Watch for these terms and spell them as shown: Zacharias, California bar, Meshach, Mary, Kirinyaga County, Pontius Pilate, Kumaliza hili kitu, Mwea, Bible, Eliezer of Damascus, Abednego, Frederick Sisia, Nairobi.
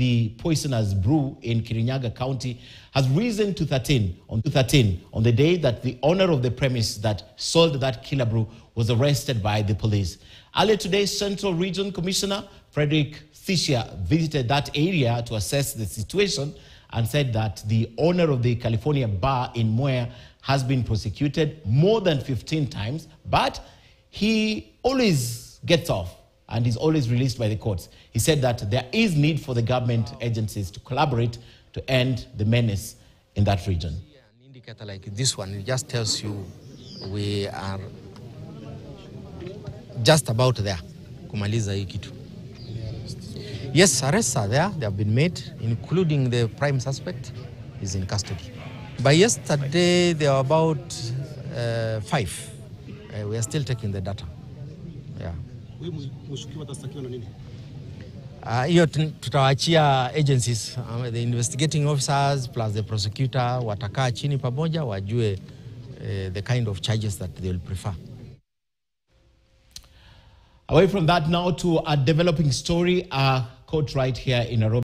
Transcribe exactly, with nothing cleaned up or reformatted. the poisonous brew in Kirinyaga County has risen to thirteen on, to thirteen on the day that the owner of the premise that sold that killer brew was arrested by the police. Earlier today, Central Region Commissioner Frederick Sisia visited that area to assess the situation and said that the owner of the California bar in Mwea has been prosecuted more than fifteen times, but he always gets off and is always released by the courts. He said that there is need for the government agencies to collaborate to end the menace in that region. An indicator like this one, it just tells you we are just about there. Kumaliza hili kitu. Yes, arrests are there. They have been made, including the prime suspect is in custody. By yesterday, there were about uh, five. Uh, we are still taking the data. Yeah. Hiyo uh, tutawachia agencies, um, the investigating officers plus the prosecutor watakaa chini pamoja wajue uh, the kind of charges that they will prefer. Away from that, now to a developing story, a court right here in Nairobi.